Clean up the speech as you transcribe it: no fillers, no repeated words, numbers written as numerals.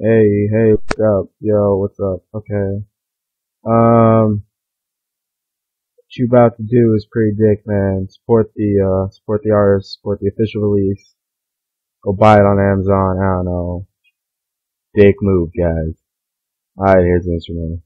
Hey, what's up? Yo, what's up? Okay. What you about to do is pretty dick, man. Support the artist, support the official release. Go buy it on Amazon, I don't know. Dick move, guys. Alright, here's the instrument.